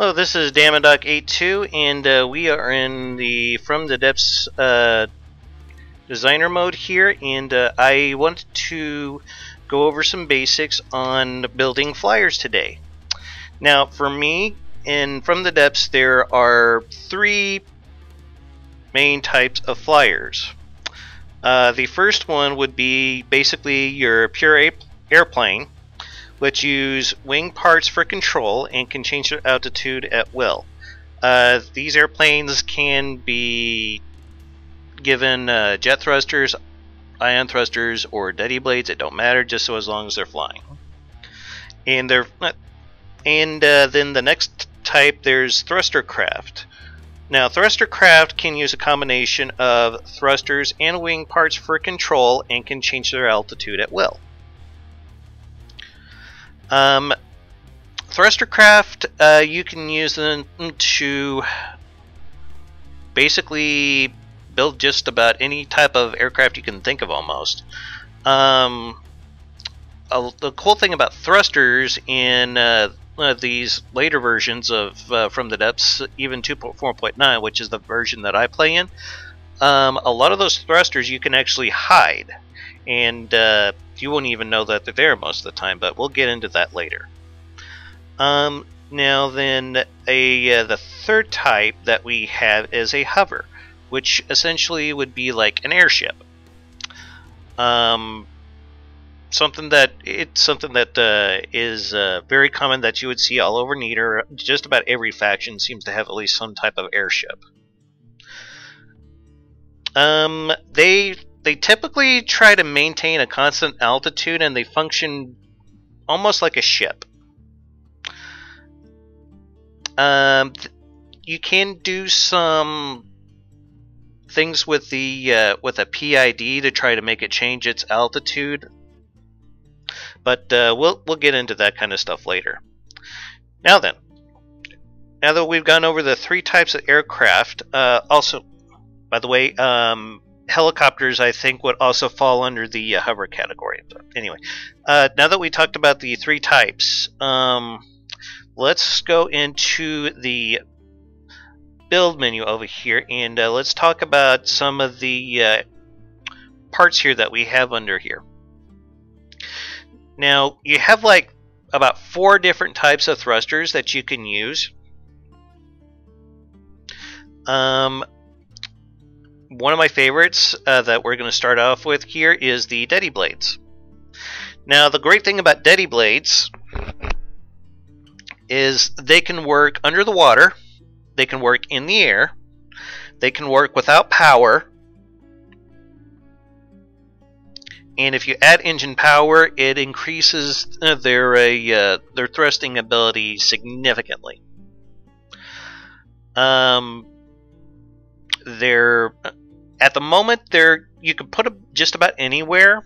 Hello, this is Damaddok82, and we are in the From the Depths designer mode here, and I want to go over some basics on building flyers today. Now, for me, in From the Depths, there are three main types of flyers. The first one would be basically your pure airplane, which use wing parts for control and can change their altitude at will. These airplanes can be given jet thrusters, ion thrusters, or Dedi Blades. It don't matter, just so as long as they're flying. And then the next type, there's thruster craft. Now, thruster craft can use a combination of thrusters and wing parts for control and can change their altitude at will. Thruster craft, you can use them to basically build just about any type of aircraft you can think of almost. The cool thing about thrusters in these later versions of From the Depths, even 2.4.9, which is the version that I play in, a lot of those thrusters you can actually hide, and you won't even know that they're there most of the time, but we'll get into that later. Now then, the third type that we have is a hover, which essentially would be like an airship. Something that is very common that you would see all over Neater. Just about every faction seems to have at least some type of airship. They typically try to maintain a constant altitude, and they function almost like a ship. You can do some things with the with a PID to try to make it change its altitude. But we'll get into that kind of stuff later. Now then, now that we've gone over the three types of aircraft, also, by the way, helicopters I think would also fall under the hover category. But anyway, now that we talked about the three types, let's go into the build menu over here, and let's talk about some of the parts here that we have under here. Now, you have like about four different types of thrusters that you can use. One of my favorites that we're going to start off with here is the Dedi Blades. Now, the great thing about Dedi Blades is they can work under the water, they can work in the air, they can work without power, and if you add engine power, it increases their thrusting ability significantly. They're at the moment you can put them just about anywhere,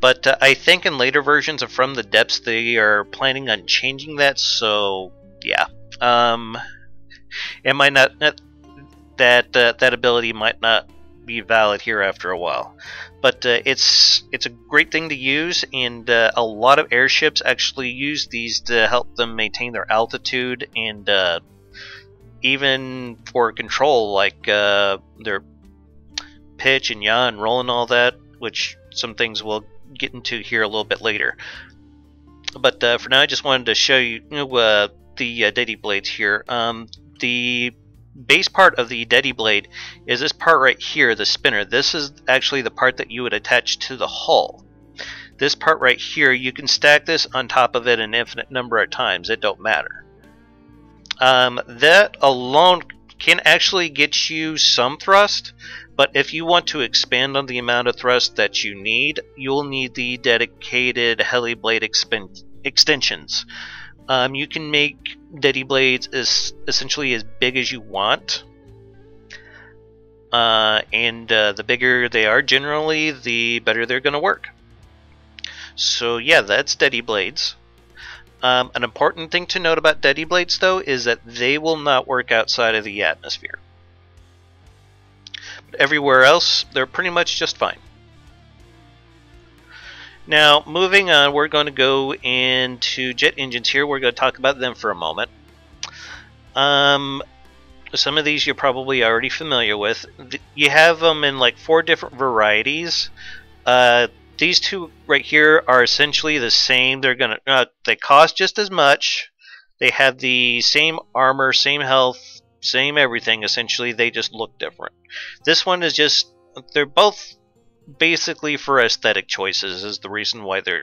but I think in later versions of From the Depths they are planning on changing that. So yeah, it might not that ability might not be valid here after a while, but it's a great thing to use, and a lot of airships actually use these to help them maintain their altitude, and even for control, like their pitch and yaw and roll and all that, which some things we'll get into here a little bit later. But for now, I just wanted to show you, the Dedi Blades here. The base part of the Dedi Blade is this part right here, the spinner. This is actually the part that you would attach to the hull. This part right here, you can stack this on top of it an infinite number of times. It don't matter. That alone can actually get you some thrust, but if you want to expand on the amount of thrust that you need, you'll need the dedicated heli blade extensions. You can make Dedi Blades essentially as big as you want, and the bigger they are, generally, the better they're going to work. So yeah, that's Dedi Blades. An important thing to note about Dedi Blades, though, is that they will not work outside of the atmosphere. But everywhere else, they're pretty much just fine. Now, moving on, we're going to go into jet engines here. We're going to talk about them for a moment. Some of these you're probably already familiar with. You have them in like 4 different varieties. These two right here are essentially the same. They're gonna they cost just as much. They have the same armor, same health, same everything. Essentially, they just look different. This one is just they're both basically for aesthetic choices is the reason why they're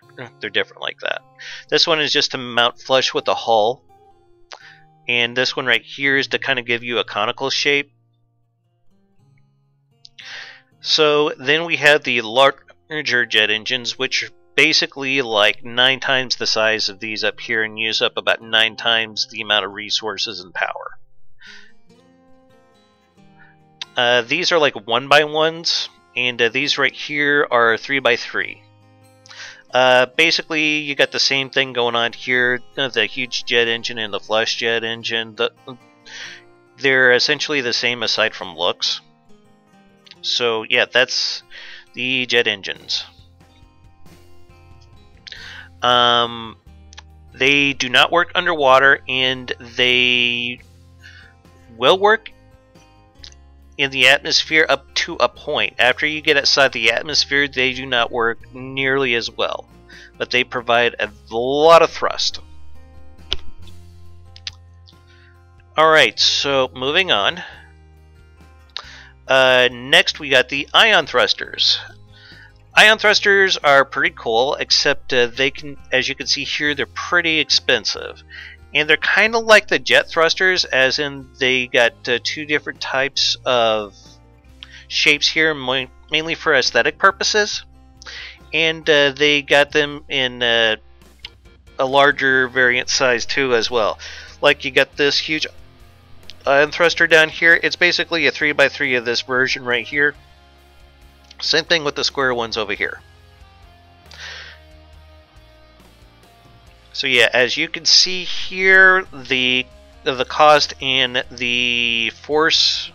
different like that. This one is just to mount flush with the hull. And this one right here is to kind of give you a conical shape. So then we have the larger jet engines, which are basically like 9 times the size of these up here and use up about 9 times the amount of resources and power. These are like 1x1s, and these right here are 3x3. Basically, you got the same thing going on here, the huge jet engine and the flush jet engine. They're essentially the same aside from looks. So yeah, that's the jet engines. They do not work underwater, and they will work in the atmosphere up to a point. After you get outside the atmosphere, they do not work nearly as well, but they provide a lot of thrust. Alright, so moving on. Next we got the ion thrusters. Ion thrusters are pretty cool, except they can, as you can see here, they're pretty expensive. And they're kind of like the jet thrusters, as in they got 2 different types of shapes here, mainly for aesthetic purposes. And they got them in a larger variant size too as well. Like you got this huge ion thruster down here. It's basically a 3x3 of this version right here. Same thing with the square ones over here. So yeah, as you can see here, the cost and the force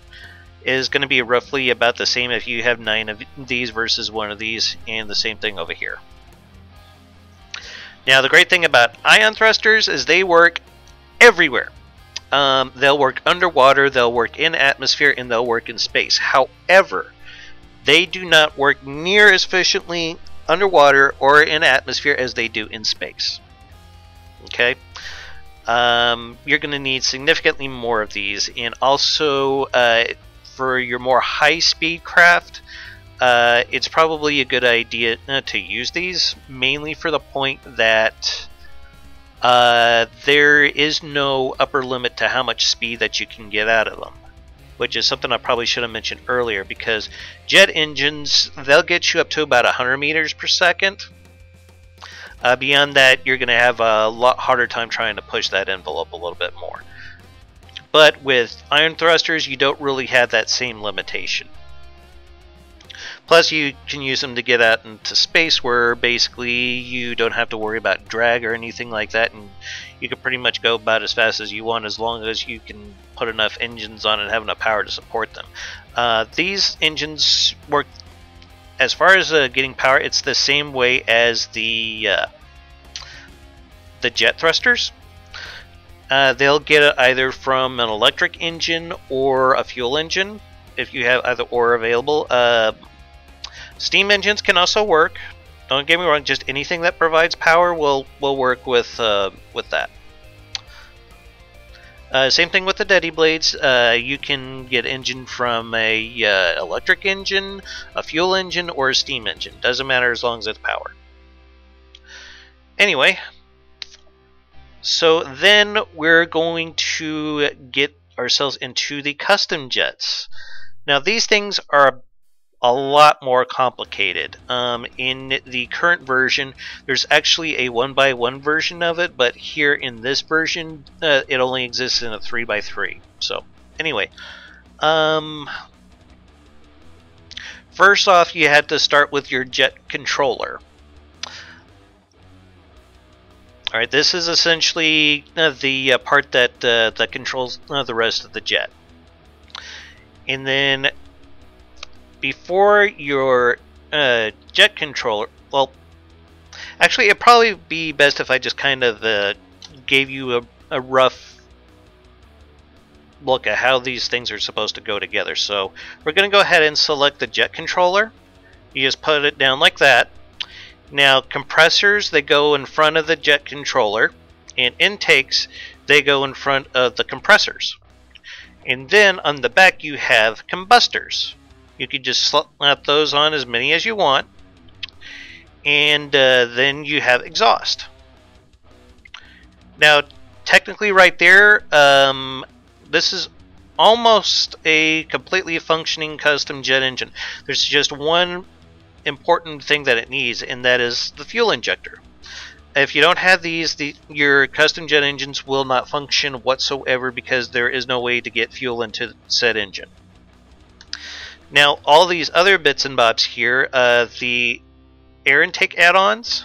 is going to be roughly about the same if you have 9 of these versus 1 of these, and the same thing over here. Now the great thing about ion thrusters is they work everywhere. They'll work underwater, they'll work in atmosphere, and they'll work in space. However, they do not work near as efficiently underwater or in atmosphere as they do in space. Okay, you're going to need significantly more of these, and also for your more high-speed craft, it's probably a good idea to use these, mainly for the point that there is no upper limit to how much speed that you can get out of them, which is something I probably should have mentioned earlier, because jet engines, they'll get you up to about 100 meters per second. Beyond that, you're going to have a lot harder time trying to push that envelope a little bit more. But with ion thrusters, you don't really have that same limitation. Plus, you can use them to get out into space where basically you don't have to worry about drag or anything like that, and you can pretty much go about as fast as you want as long as you can put enough engines on and have enough power to support them. These engines work. As far as getting power, it's the same way as the jet thrusters. They'll get it either from an electric engine or a fuel engine, if you have either or available. Steam engines can also work. Don't get me wrong; just anything that provides power will work with that. Same thing with the Dedi Blades. You can get engine from a electric engine, a fuel engine, or a steam engine. Doesn't matter as long as it's powered. Anyway, so then we're going to get ourselves into the custom jets. Now these things are a lot more complicated. In the current version, there's actually a 1x1 version of it, but here in this version, it only exists in a 3x3. So anyway, first off, you have to start with your jet controller. Alright, this is essentially the part that controls the rest of the jet. And then before your jet controller, well, actually it'd probably be best if I just kind of gave you a rough look at how these things are supposed to go together. So we're going to go ahead and select the jet controller. You just put it down like that. Now compressors, they go in front of the jet controller, and intakes, they go in front of the compressors. And then on the back you have combustors. You can just slap those on as many as you want. And then you have exhaust. Now technically right there, this is almost a completely functioning custom jet engine. There's just one important thing that it needs, and that is the fuel injector. If you don't have these, your custom jet engines will not function whatsoever, because there is no way to get fuel into said engine. Now all these other bits and bobs here, the air intake add-ons,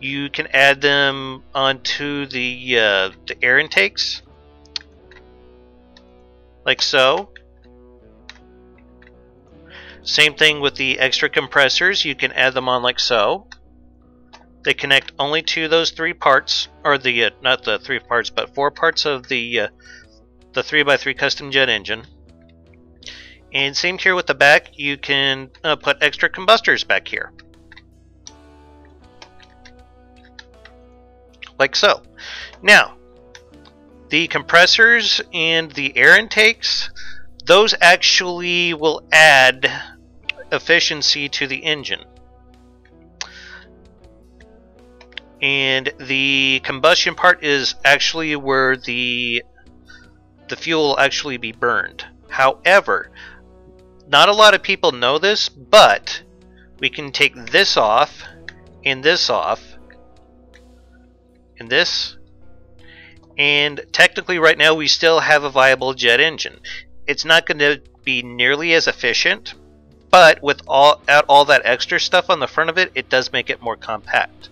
you can add them onto the air intakes, like so. Same thing with the extra compressors, you can add them on like so. They connect only to those three parts, or the not the three parts, but four parts of the 3x3 custom jet engine. And same here with the back, you can put extra combustors back here, like so. Now, the compressors and the air intakes, those actually will add efficiency to the engine. And the combustion part is actually where the fuel will actually be burned. However, not a lot of people know this, but we can take this off, and this off, and this. And technically right now we still have a viable jet engine. It's not going to be nearly as efficient, but without all that extra stuff on the front of it, it does make it more compact.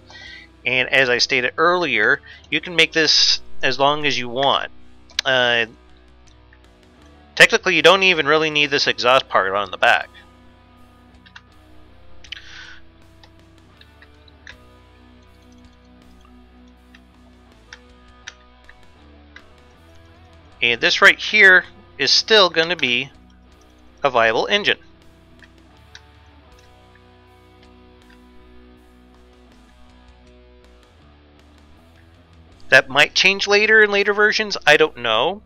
And as I stated earlier, you can make this as long as you want. Technically, you don't even really need this exhaust part on the back. And this right here is still going to be a viable engine. That might change later in later versions, I don't know.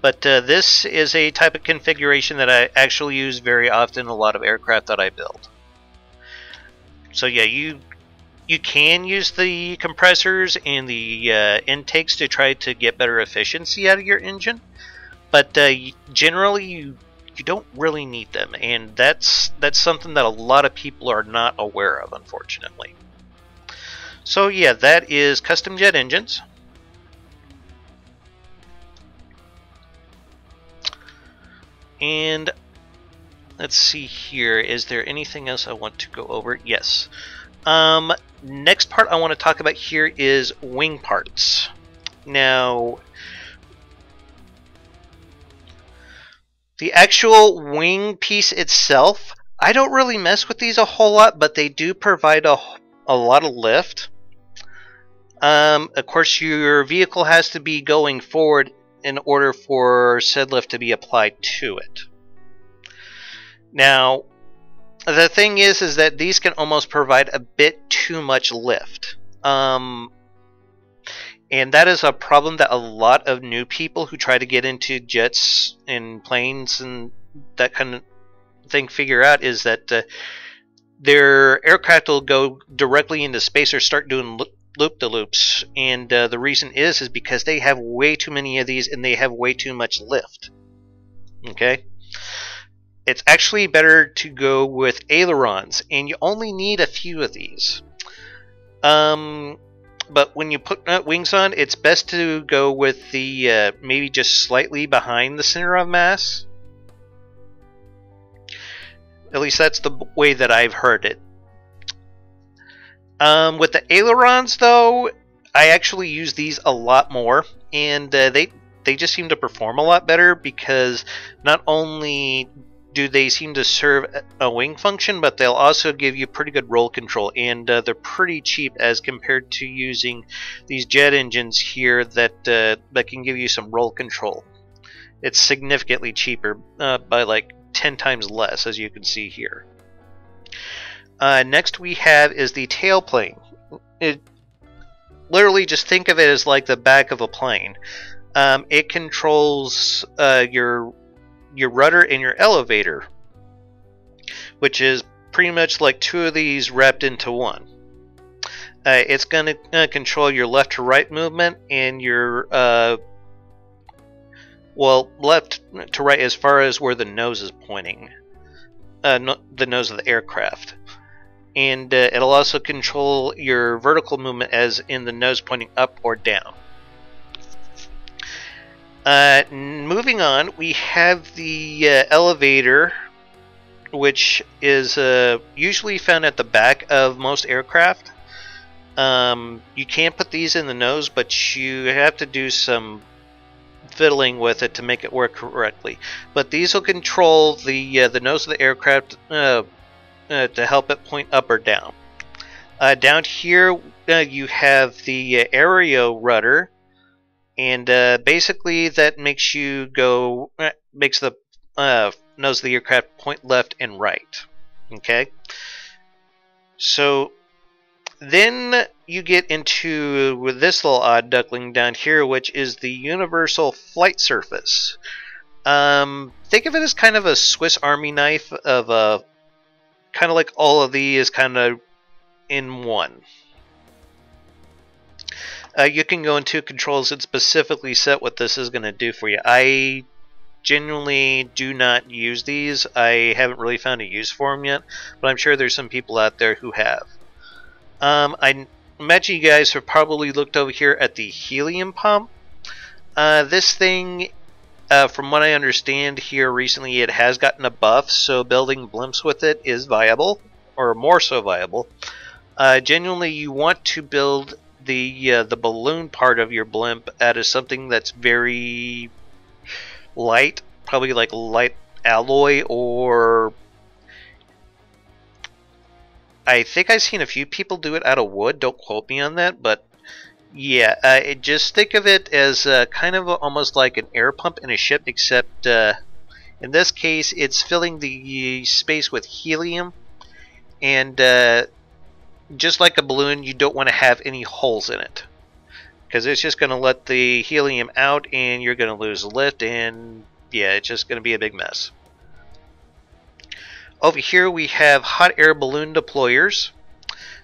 But this is a type of configuration that I actually use very often in a lot of aircraft that I build. So yeah, you can use the compressors and the intakes to try to get better efficiency out of your engine. But generally, you don't really need them. And that's something that a lot of people are not aware of, unfortunately. So yeah, that is custom jet engines. And let's see here, is there anything else I want to go over? Yes. Next part I want to talk about here is wing parts. Now, the actual wing piece itself, I don't really mess with these a whole lot, but they do provide a lot of lift. Of course, your vehicle has to be going forward in order for said lift to be applied to it. Now, the thing is that these can almost provide a bit too much lift. And that is a problem that a lot of new people who try to get into jets and planes and that kind of thing figure out, is that their aircraft will go directly into space or start doing loop-de-loops, and the reason is because they have way too many of these and they have way too much lift. Okay, it's actually better to go with ailerons, and you only need a few of these. But when you put wings on, it's best to go with the maybe just slightly behind the center of mass. At least that's the way that I've heard it. With the ailerons, though, I actually use these a lot more, and they just seem to perform a lot better, because not only do they seem to serve a wing function, but they'll also give you pretty good roll control, and they're pretty cheap as compared to using these jet engines here that can give you some roll control. it's significantly cheaper by like 10 times less, as you can see here. Next we have is the tail plane. It literally, just think of it as like the back of a plane. It controls your rudder and your elevator, which is pretty much like two of these wrapped into one. It's going to control your left to right movement and your well, left to right as far as where the nose is pointing, the nose of the aircraft. And it'll also control your vertical movement, as in the nose pointing up or down. Moving on, we have the elevator, which is usually found at the back of most aircraft. You can put these in the nose, but you have to do some fiddling with it to make it work correctly. But these will control the nose of the aircraft to help it point up or down. Down here you have the aereo rudder, and basically that makes you go makes the nose of the aircraft point left and right. Okay, so then you get into with this little odd duckling down here, which is the universal flight surface. Think of it as kind of a Swiss Army knife of a kind of like all of these kind of in one. You can go into controls and specifically set what this is going to do for you. I genuinely do not use these. I haven't really found a use for them yet, but I'm sure there's some people out there who have. I imagine you guys have probably looked over here at the helium pump. This thing, from what I understand here recently, it has gotten a buff, so building blimps with it is viable, or more so viable. Genuinely, you want to build the balloon part of your blimp out of something that's very light, probably like light alloy, or I think I've seen a few people do it out of wood. Don't quote me on that, but yeah, just think of it as kind of almost like an air pump in a ship, except in this case it's filling the space with helium, and just like a balloon, you don't want to have any holes in it, because it's just going to let the helium out and you're going to lose lift, and yeah, it's just going to be a big mess. Over here we have hot air balloon deployers.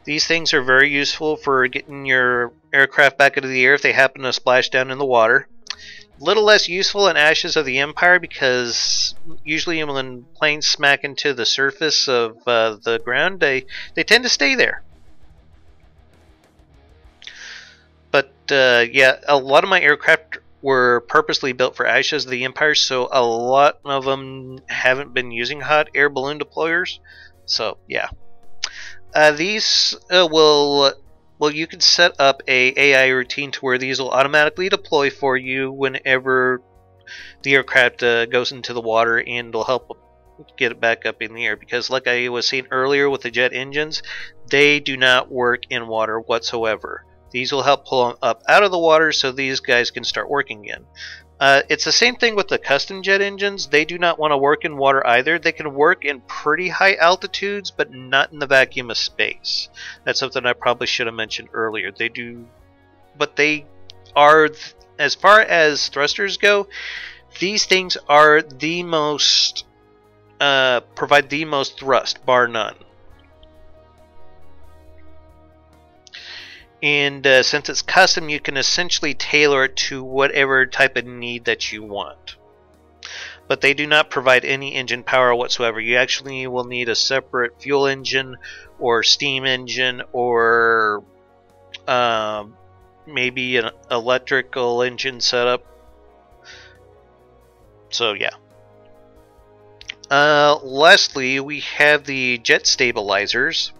These things are very useful for getting your aircraft back into the air if they happen to splash down in the water. A little less useful in Ashes of the Empire, because usually when planes smack into the surface of the ground, they tend to stay there. But yeah, a lot of my aircraft were purposely built for Ashes of the Empire, so a lot of them haven't been using hot air balloon deployers. So yeah. These well, you can set up a AI routine to where these will automatically deploy for you whenever the aircraft goes into the water, and it'll help get it back up in the air, because like I was saying earlier with the jet engines, they do not work in water whatsoever. These will help pull them up out of the water so these guys can start working again. It's the same thing with the custom jet engines. They do not want to work in water either. They can work in pretty high altitudes, but not in the vacuum of space. That's something I probably should have mentioned earlier. They do, but they are, as far as thrusters go, these things are the most, provide the most thrust, bar none. And since it's custom, you can essentially tailor it to whatever type of need that you want. But they do not provide any engine power whatsoever. You actually will need a separate fuel engine or steam engine, or maybe an electrical engine setup. So yeah. Lastly, we have the jet stabilizers.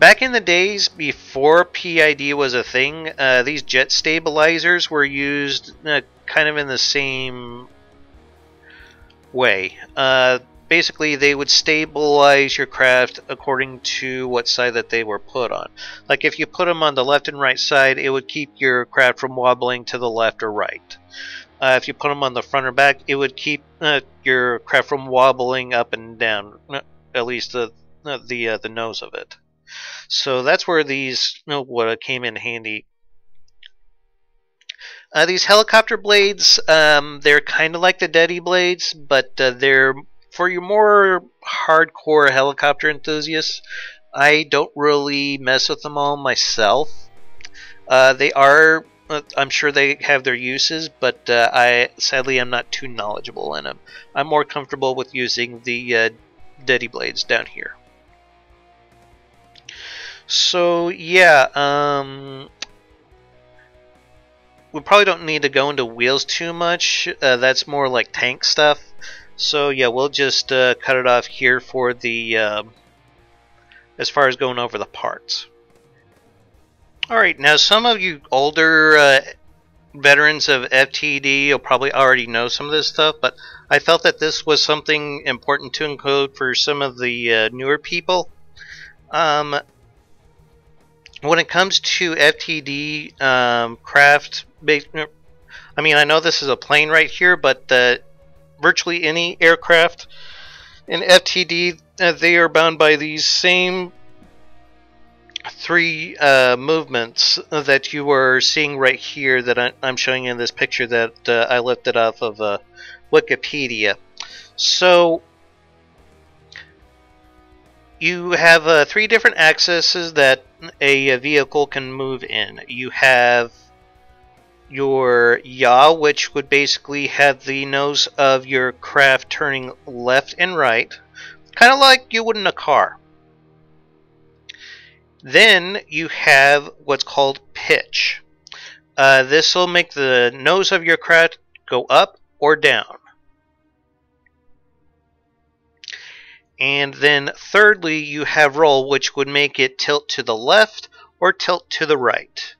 Back in the days before PID was a thing, these jet stabilizers were used kind of in the same way. basically they would stabilize your craft according to what side that they were put on. Like if you put them on the left and right side, it would keep your craft from wobbling to the left or right. If you put them on the front or back, it would keep your craft from wobbling up and down, at least the nose of it. So that's where these what came in handy. These helicopter blades, they're kind of like the Dedi Blades, but they're for your more hardcore helicopter enthusiasts. I don't really mess with them all myself. They are, I'm sure they have their uses, but I sadly am not too knowledgeable in them. I'm more comfortable with using the Dedi Blades down here. So yeah, we probably don't need to go into wheels too much. That's more like tank stuff. So yeah, we'll just cut it off here for the as far as going over the parts. All right, now some of you older veterans of FTD will probably already know some of this stuff, but I felt that this was something important to encode for some of the newer people. When it comes to FTD craft, I mean, I know this is a plane right here, but virtually any aircraft in FTD, they are bound by these same three movements that you are seeing right here that I'm showing in this picture that I lifted off of Wikipedia. So you have three different axes that a vehicle can move in. You have your yaw, which would basically have the nose of your craft turning left and right, kind of like you would in a car. Then you have what's called pitch. This will make the nose of your craft go up or down. And then thirdly, you have roll, which would make it tilt to the left or tilt to the right.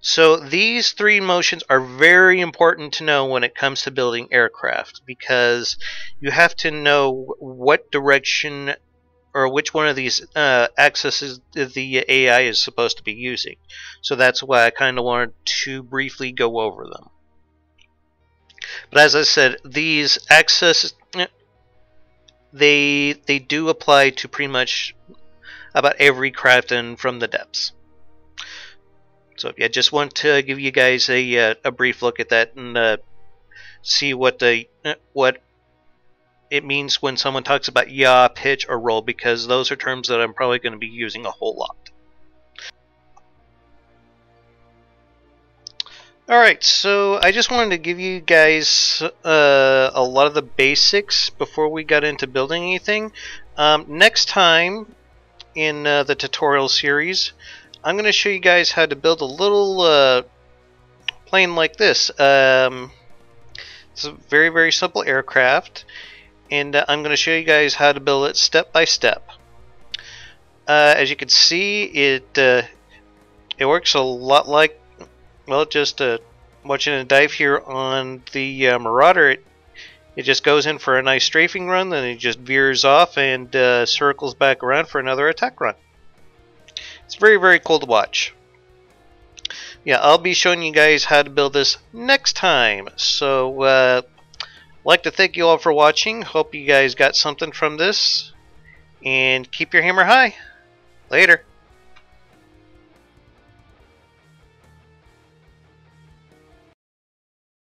So these three motions are very important to know when it comes to building aircraft, because you have to know what direction or which one of these axes the AI is supposed to be using. So that's why I kind of wanted to briefly go over them. But as I said, these axes, they do apply to pretty much about every craft in From the Depths. So yeah, just want to give you guys a brief look at that and see what it means when someone talks about yaw, pitch, or roll, because those are terms that I'm probably going to be using a whole lot. Alright, so I just wanted to give you guys a lot of the basics before we got into building anything. Next time in the tutorial series, I'm going to show you guys how to build a little plane like this. It's a very, very simple aircraft, and I'm going to show you guys how to build it step by step. As you can see, it works a lot like, well, just watching a dive here on the Marauder, it just goes in for a nice strafing run, then it just veers off and circles back around for another attack run. It's very, very cool to watch. Yeah, I'll be showing you guys how to build this next time. So, I'd like to thank you all for watching. Hope you guys got something from this. And keep your hammer high. Later.